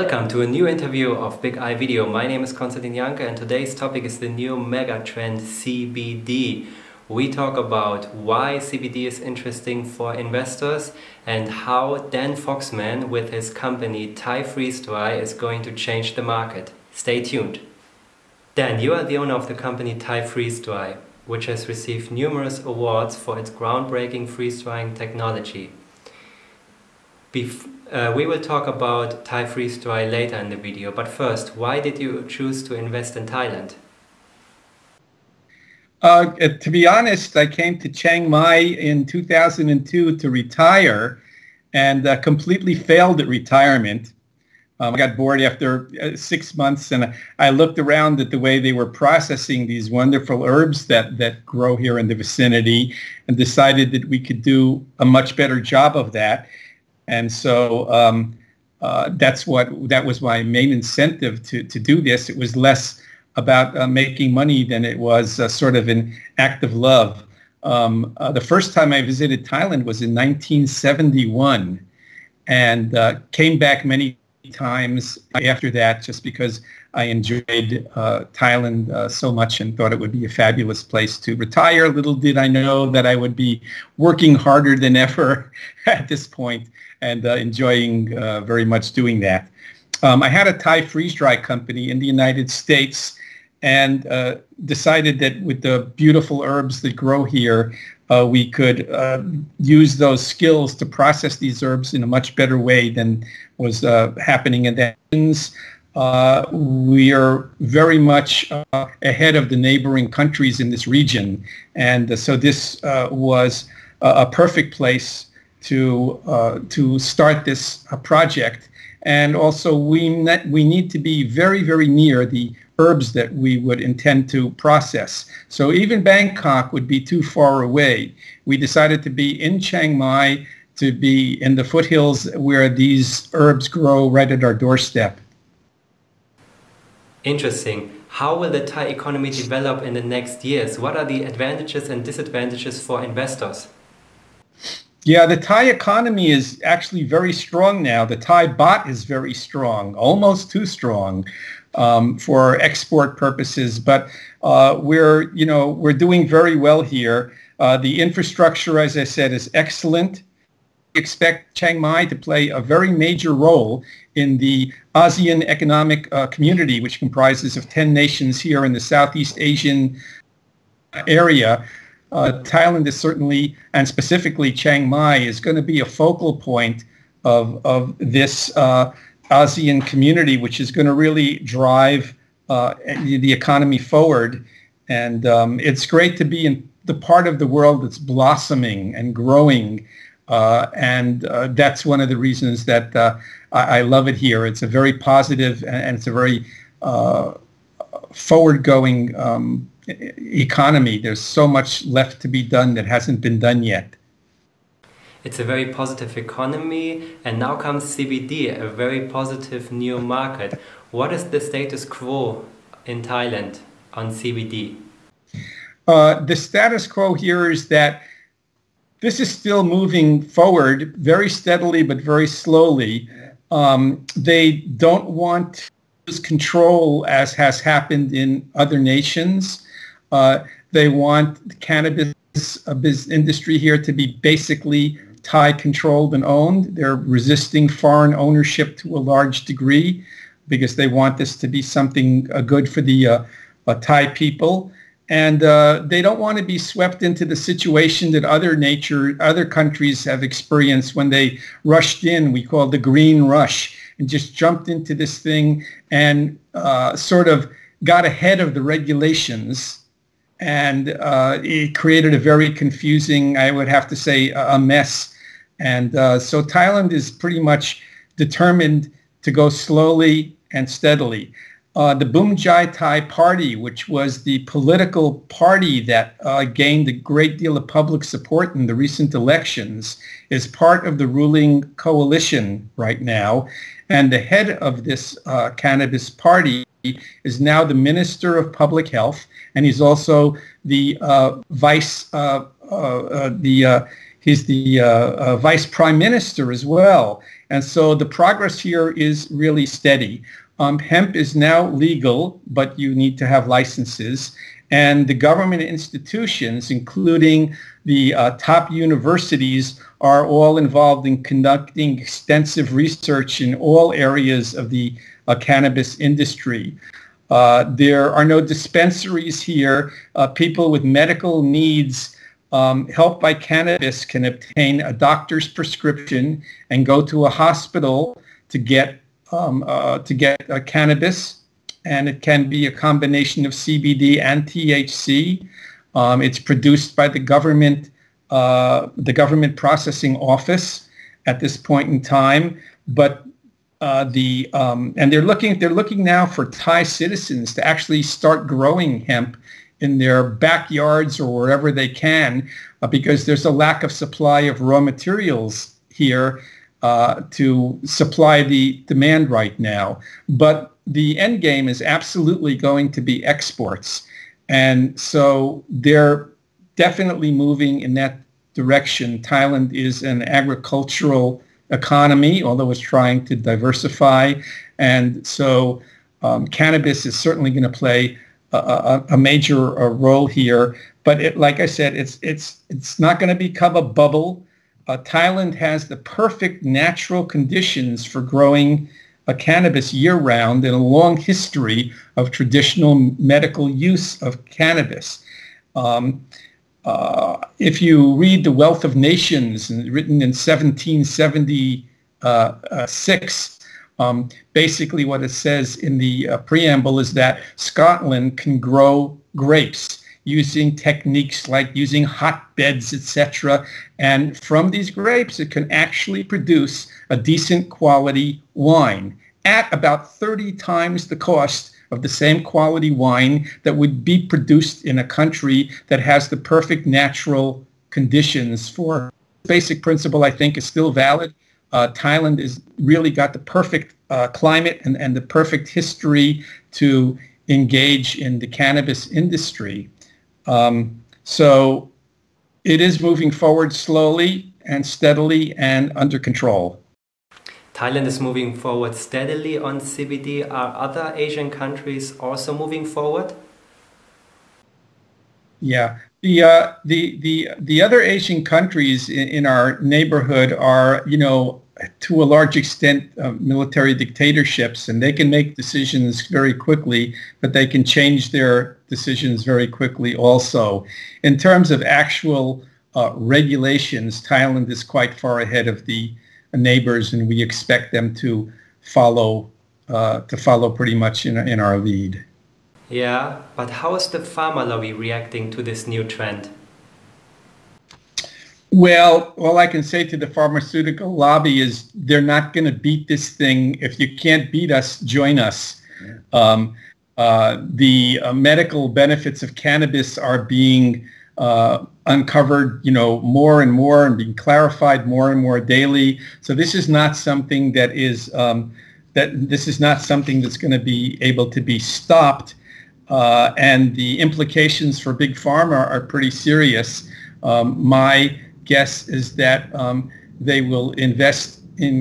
Welcome to a new interview of BigEye Video. My name is Konstantin Janke and today's topic is the new mega trend CBD. We talk about why CBD is interesting for investors and how Dan Foxman with his company Thai Freeze Dry is going to change the market. Stay tuned. Dan, you are the owner of the company Thai Freeze Dry, which has received numerous awards for its groundbreaking freeze drying technology. We will talk about Thai Freeze Dry later in the video, but first, why did you choose to invest in Thailand? To be honest, I came to Chiang Mai in 2002 to retire and completely failed at retirement. I got bored after 6 months, and I looked around at the way they were processing these wonderful herbs that grow here in the vicinity and decided that we could do a much better job of that. And so that was my main incentive to do this. It was less about making money than it was sort of an act of love. The first time I visited Thailand was in 1971 and came back many times after that just because I enjoyed Thailand so much and thought it would be a fabulous place to retire. Little did I know that I would be working harder than ever at this point and enjoying very much doing that. I had a Thai freeze-dry company in the United States and decided that with the beautiful herbs that grow here, we could use those skills to process these herbs in a much better way than was happening in that. We are very much ahead of the neighboring countries in this region. And so this was a perfect place to start this project. And also, we need to be very, very near the herbs that we would intend to process. So even Bangkok would be too far away. We decided to be in Chiang Mai, to be in the foothills where these herbs grow right at our doorstep. Interesting. How will the Thai economy develop in the next years? What are the advantages and disadvantages for investors? Yeah, the Thai economy is actually very strong now. The Thai baht is very strong, almost too strong for export purposes. But we're doing very well here. The infrastructure, as I said, is excellent. We expect Chiang Mai to play a very major role in the ASEAN economic community, which comprises of 10 nations here in the Southeast Asian area. Thailand is certainly, and specifically Chiang Mai, is going to be a focal point of this ASEAN community, which is going to really drive the economy forward. And it's great to be in the part of the world that's blossoming and growing. And that's one of the reasons that I love it here. It's a very positive and it's a very forward-going economy. There's so much left to be done that hasn't been done yet. It's a very positive economy, and now comes CBD, a very positive new market. What is the status quo in Thailand on CBD? The status quo here is that this is still moving forward very steadily but very slowly. They don't want to lose control as has happened in other nations. They want the cannabis industry here to be basically Thai controlled and owned. They're resisting foreign ownership to a large degree because they want this to be something good for the Thai people. And they don't want to be swept into the situation that other countries have experienced when they rushed in, we call the green rush, and just jumped into this thing and sort of got ahead of the regulations. And it created a very confusing, I would have to say, a mess. And so Thailand is pretty much determined to go slowly and steadily. The Bhum Jai Thai party, which was the political party that gained a great deal of public support in the recent elections, is part of the ruling coalition right now. And the head of this cannabis party is now the Minister of Public Health, and he's also the vice, He's the vice prime minister as well. And so the progress here is really steady. Hemp is now legal, but you need to have licenses. And the government institutions, including the top universities, are all involved in conducting extensive research in all areas of the cannabis industry. There are no dispensaries here. People with medical needs helped by cannabis can obtain a doctor's prescription and go to a hospital to get cannabis. And it can be a combination of CBD and THC. It's produced by the government processing office at this point in time. But and they're looking now for Thai citizens to actually start growing hemp in their backyards or wherever they can, because there's a lack of supply of raw materials here to supply the demand right now. But the end game is absolutely going to be exports. And so they're definitely moving in that direction. Thailand is an agricultural economy, although it's trying to diversify. And so cannabis is certainly going to play a major role here. But it, like I said, it's not going to become a bubble. Thailand has the perfect natural conditions for growing cannabis year-round and a long history of traditional medical use of cannabis. If you read The Wealth of Nations, written in 1776, basically what it says in the preamble is that Scotland can grow grapes using techniques like using hotbeds, etc. And from these grapes, it can actually produce a decent quality wine at about 30 times the cost of the same quality wine that would be produced in a country that has the perfect natural conditions for. The basic principle, I think, is still valid. Thailand has really got the perfect climate and the perfect history to engage in the cannabis industry. So it is moving forward slowly and steadily and under control. Thailand is moving forward steadily on CBD. Are other Asian countries also moving forward? Yeah, the other Asian countries in our neighborhood are, you know, to a large extent military dictatorships, and they can make decisions very quickly, but they can change their decisions very quickly also. In terms of actual regulations, Thailand is quite far ahead of the neighbors, and we expect them to follow pretty much in our lead. Yeah, but how is the pharma lobby reacting to this new trend? Well, all I can say to the pharmaceutical lobby is they're not going to beat this thing. If you can't beat us, join us. Yeah. The medical benefits of cannabis are being uncovered, you know, more and more, and being clarified more and more daily. So this is not something that is that's going to be able to be stopped, and the implications for big pharma are pretty serious. My guess is that they will invest in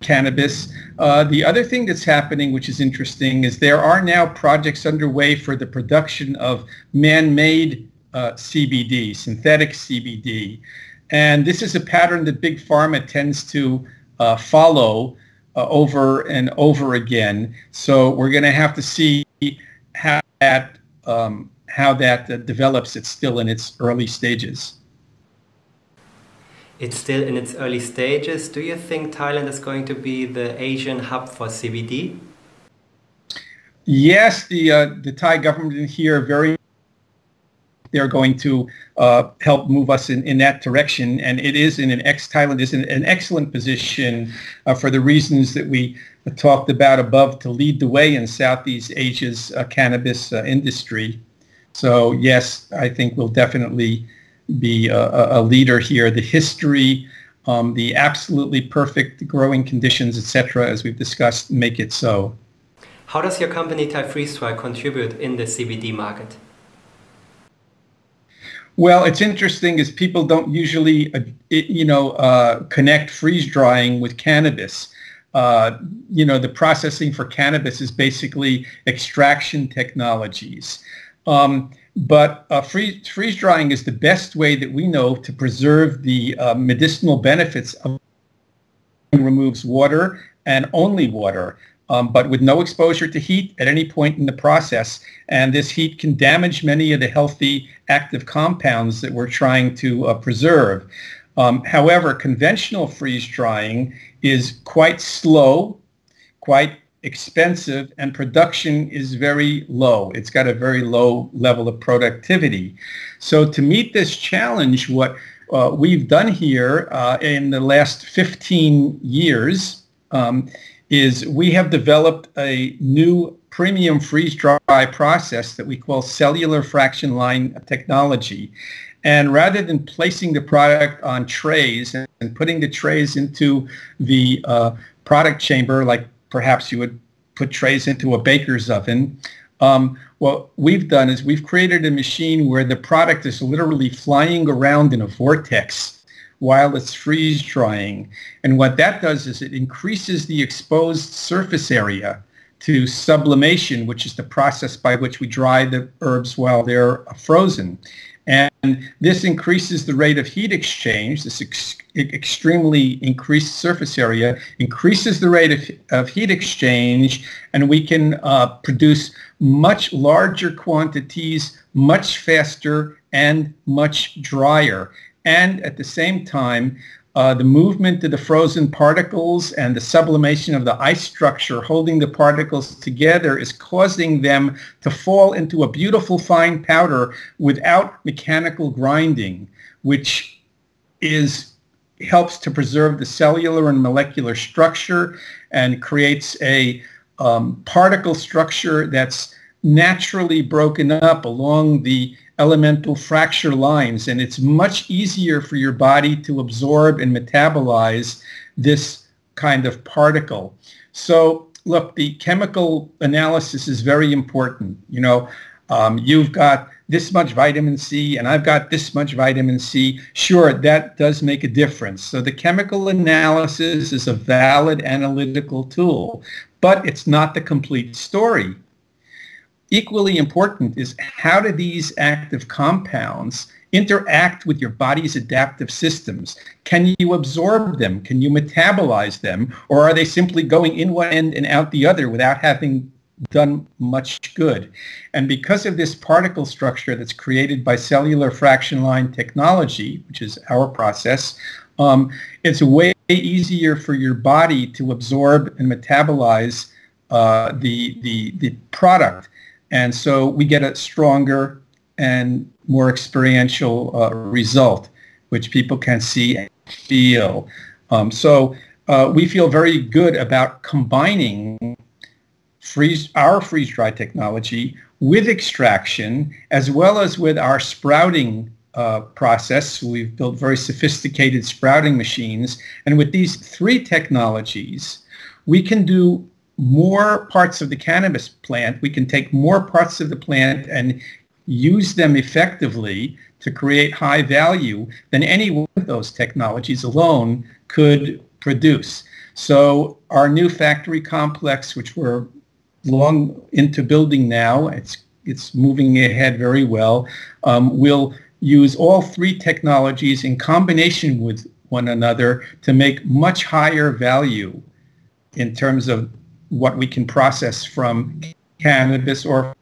cannabis. The other thing that's happening, which is interesting, is there are now projects underway for the production of man-made CBD, synthetic CBD. And this is a pattern that big pharma tends to follow over and over again. So we're going to have to see how that develops. It's still in its early stages. It's still in its early stages. Do you think Thailand is going to be the Asian hub for CBD? Yes, the Thai government here they're going to help move us in that direction, and it is in Thailand is in an excellent position for the reasons that we talked about above to lead the way in Southeast Asia's cannabis industry. So yes, I think we'll definitely be a leader here. The history, the absolutely perfect growing conditions, etc., as we've discussed, make it so. How does your company Thai Freeze Dry contribute in the CBD market? Well, it's interesting is people don't usually, connect freeze drying with cannabis. The processing for cannabis is basically extraction technologies. But freeze drying is the best way that we know to preserve the medicinal benefits of removes water and only water, but with no exposure to heat at any point in the process. And this heat can damage many of the healthy active compounds that we're trying to preserve. However, conventional freeze drying is quite slow, quite expensive, and production is very low. It's got a very low level of productivity. So to meet this challenge, what we've done here in the last 15 years is we have developed a new premium freeze-dry process that we call cellular fraction line technology. And rather than placing the product on trays and putting the trays into the product chamber, like perhaps you would put trays into a baker's oven, what we've done is we've created a machine where the product is literally flying around in a vortex while it's freeze drying. And what that does is it increases the exposed surface area to sublimation, which is the process by which we dry the herbs while they're frozen. And this increases the rate of heat exchange. This extremely increased surface area increases the rate of heat exchange, and we can produce much larger quantities, much faster, and much drier. And at the same time, the movement of the frozen particles and the sublimation of the ice structure holding the particles together is causing them to fall into a beautiful fine powder without mechanical grinding, which helps to preserve the cellular and molecular structure and creates a particle structure that's naturally broken up along the elemental fracture lines, and it's much easier for your body to absorb and metabolize this kind of particle. So look, the chemical analysis is very important. You've got this much vitamin C and I've got this much vitamin C. Sure, that does make a difference. So the chemical analysis is a valid analytical tool, but it's not the complete story. Equally important is how do these active compounds interact with your body's adaptive systems? Can you absorb them? Can you metabolize them? Or are they simply going in one end and out the other without having done much good? And because of this particle structure that's created by cellular fraction line technology, which is our process, it's way easier for your body to absorb and metabolize the product. And so we get a stronger and more experiential result, which people can see and feel. So we feel very good about combining our freeze-dry technology with extraction, as well as with our sprouting process. We've built very sophisticated sprouting machines. And with these three technologies, we can do more parts of the cannabis plant. We can take more parts of the plant and use them effectively to create high value than any one of those technologies alone could produce. So our new factory complex, which we're long into building now, it's moving ahead very well, will use all three technologies in combination with one another to make much higher value in terms of what we can process from cannabis. Or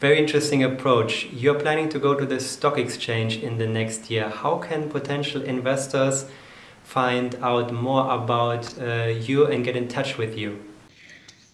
very interesting approach. You're planning to go to the stock exchange in the next year. How can potential investors find out more about you and get in touch with you?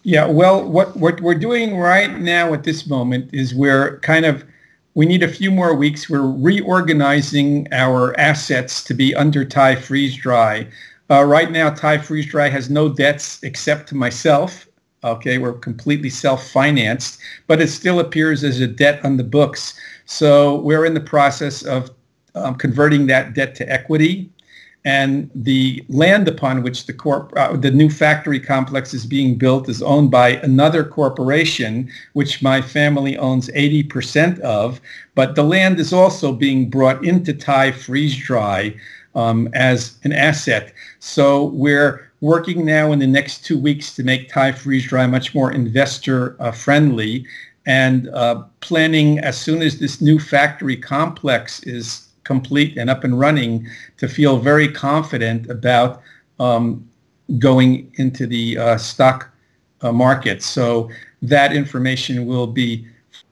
Yeah, well, what we're doing right now at this moment is we need a few more weeks. We're reorganizing our assets to be under Thai Freeze Dry. Right now, Thai Freeze Dry has no debts except to myself. Okay, we're completely self-financed, but it still appears as a debt on the books. So we're in the process of converting that debt to equity, and the land upon which the new factory complex is being built is owned by another corporation, which my family owns 80% of, but the land is also being brought into Thai Freeze Dry as an asset. So we're working now in the next 2 weeks to make Thai Freeze Dry much more investor friendly, and planning as soon as this new factory complex is complete and up and running to feel very confident about going into the stock market. So that information will be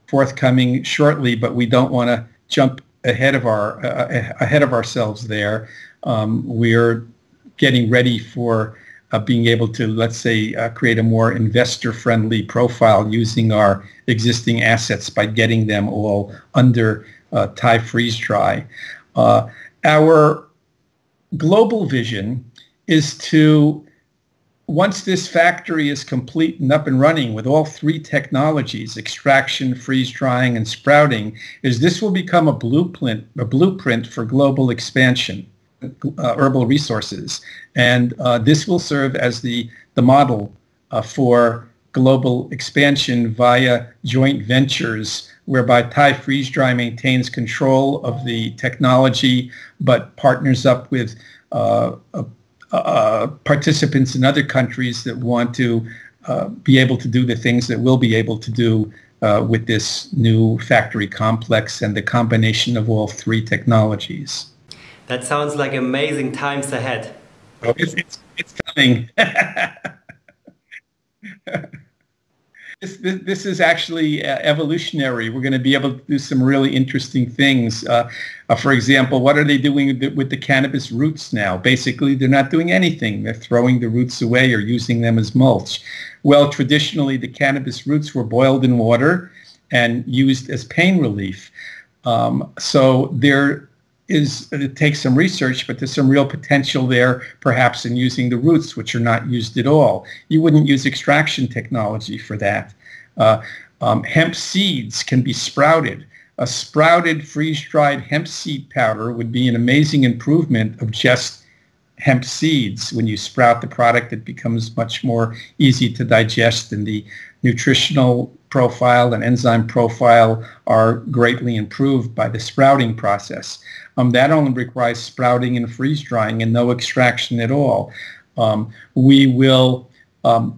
forthcoming shortly, but we don't want to jump ahead of ourselves there. We're getting ready for being able to, let's say, create a more investor-friendly profile using our existing assets by getting them all under Thai Freeze Dry. Our global vision is to, once this factory is complete and up and running with all three technologies, extraction, freeze drying, and sprouting, is this will become a blueprint for global expansion, herbal resources. And this will serve as the model for global expansion via joint ventures, whereby Thai Freeze Dry maintains control of the technology, but partners up with participants in other countries that want to be able to do the things that we'll be able to do with this new factory complex and the combination of all three technologies. That sounds like amazing times ahead. Oh, it's coming. This is actually evolutionary. We're going to be able to do some really interesting things. For example, what are they doing with the cannabis roots now? Basically, they're not doing anything. They're throwing the roots away or using them as mulch. Well, traditionally, the cannabis roots were boiled in water and used as pain relief. So it takes some research, but there's some real potential there, perhaps, in using the roots, which are not used at all. You wouldn't use extraction technology for that. Hemp seeds can be sprouted. A sprouted freeze-dried hemp seed powder would be an amazing improvement of just hemp seeds. When you sprout the product, it becomes much more easy to digest, and the nutritional profile and enzyme profile are greatly improved by the sprouting process. That only requires sprouting and freeze-drying and no extraction at all. We will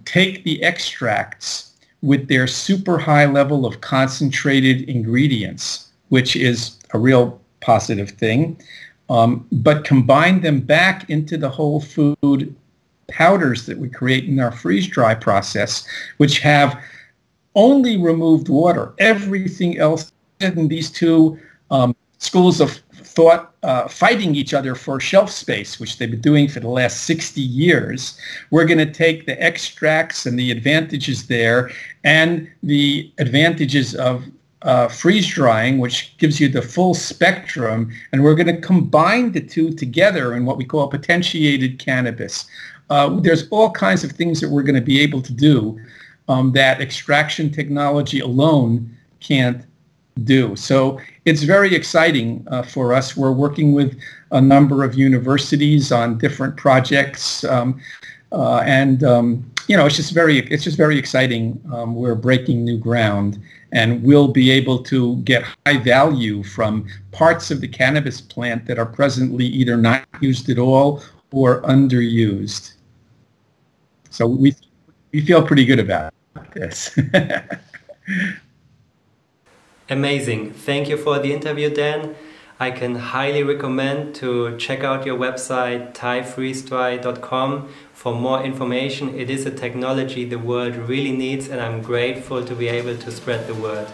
take the extracts with their super high level of concentrated ingredients, which is a real positive thing, but combine them back into the whole food powders that we create in our freeze-dry process, which have only removed water. Everything else, in these two schools of thought fighting each other for shelf space, which they've been doing for the last 60 years. We're going to take the extracts and the advantages there and the advantages of freeze drying, which gives you the full spectrum, and we're going to combine the two together in what we call potentiated cannabis. There's all kinds of things that we're going to be able to do that extraction technology alone can't do. So it's very exciting for us. We're working with a number of universities on different projects, you know, it's just very exciting. We're breaking new ground, and we'll be able to get high value from parts of the cannabis plant that are presently either not used at all or underused. So we feel pretty good about this. Amazing. Thank you for the interview, Dan. I can highly recommend to check out your website thaifreezedry.com for more information. It is a technology the world really needs, and I'm grateful to be able to spread the word.